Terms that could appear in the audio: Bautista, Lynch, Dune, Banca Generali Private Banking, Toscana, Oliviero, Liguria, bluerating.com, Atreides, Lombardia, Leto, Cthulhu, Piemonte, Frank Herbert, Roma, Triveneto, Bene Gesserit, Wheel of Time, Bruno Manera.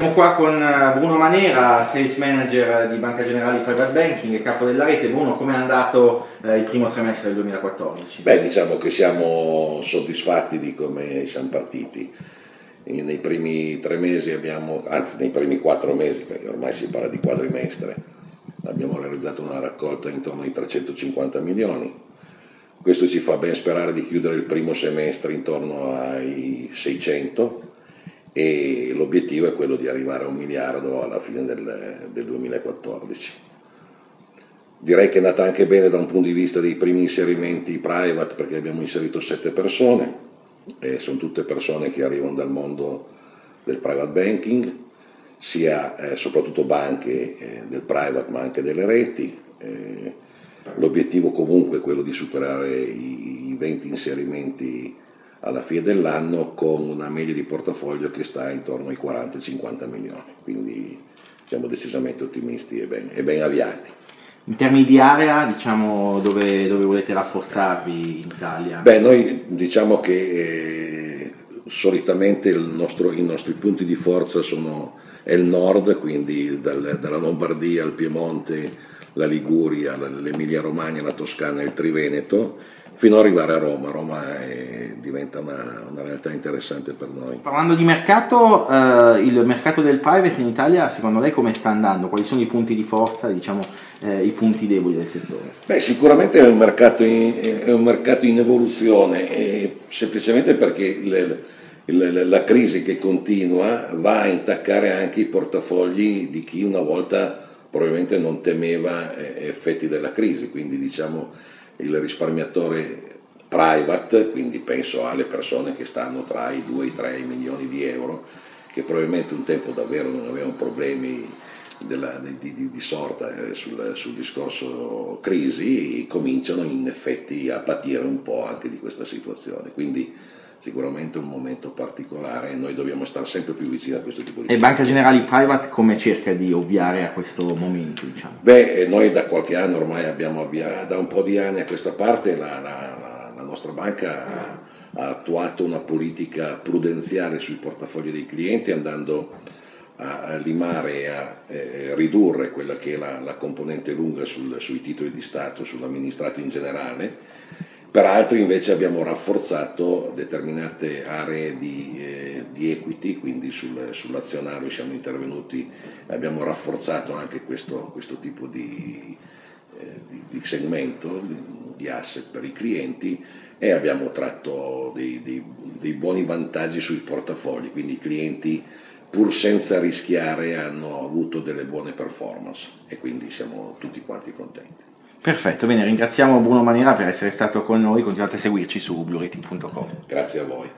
Siamo qua con Bruno Manera, Sales Manager di Banca Generali Private Banking e capo della rete. Bruno, come è andato il primo trimestre del 2014? Beh, diciamo che siamo soddisfatti di come siamo partiti. E nei primi 3 mesi nei primi 4 mesi, perché ormai si parla di quadrimestre, abbiamo realizzato una raccolta intorno ai 350 milioni. Questo ci fa ben sperare di chiudere il primo semestre intorno ai 600. E l'obiettivo è quello di arrivare a 1 miliardo alla fine del 2014. Direi che è andata anche bene da un punto di vista dei primi inserimenti private, perché abbiamo inserito 7 persone, e sono tutte persone che arrivano dal mondo del private banking, sia soprattutto banche del private ma anche delle reti. L'obiettivo comunque è quello di superare i 20 inserimenti alla fine dell'anno, con una media di portafoglio che sta intorno ai 40-50 milioni, quindi siamo decisamente ottimisti e ben avviati. In termini di area, diciamo, dove volete rafforzarvi in Italia? Beh, noi diciamo che solitamente i nostri punti di forza è il nord, quindi dalla Lombardia al Piemonte, la Liguria, l'Emilia Romagna, la Toscana e il Triveneto, fino ad arrivare a Roma. Roma diventa una realtà interessante per noi. Parlando di mercato, il mercato del private in Italia, secondo lei come sta andando? Quali sono i punti di forza, diciamo, i punti deboli del settore? Beh, sicuramente è un mercato in evoluzione, semplicemente perché la crisi che continua va a intaccare anche i portafogli di chi una volta probabilmente non temeva effetti della crisi, quindi diciamo il risparmiatore private, quindi penso alle persone che stanno tra i 2 e i 3 milioni di euro, che probabilmente un tempo davvero non avevano problemi di sorta sul discorso crisi, cominciano in effetti a patire un po' anche di questa situazione, quindi sicuramente un momento particolare, noi dobbiamo stare sempre più vicini a questo tipo di... E Banca Generali Private come cerca di ovviare a questo momento, diciamo? Beh, noi da qualche anno ormai abbiamo avviato, da un po' di anni a questa parte la nostra banca ha attuato una politica prudenziale sui portafogli dei clienti, andando a limare e a ridurre quella che è la componente lunga sui titoli di Stato, sull'amministrato in generale. Per altri invece abbiamo rafforzato determinate aree di equity, quindi sull'azionario siamo intervenuti, abbiamo rafforzato anche questo tipo di segmento, di asset per i clienti, e abbiamo tratto dei buoni vantaggi sui portafogli, quindi i clienti pur senza rischiare hanno avuto delle buone performance e quindi siamo tutti quanti contenti. Perfetto, bene, ringraziamo Bruno Manera per essere stato con noi, continuate a seguirci su bluerating.com. Grazie a voi.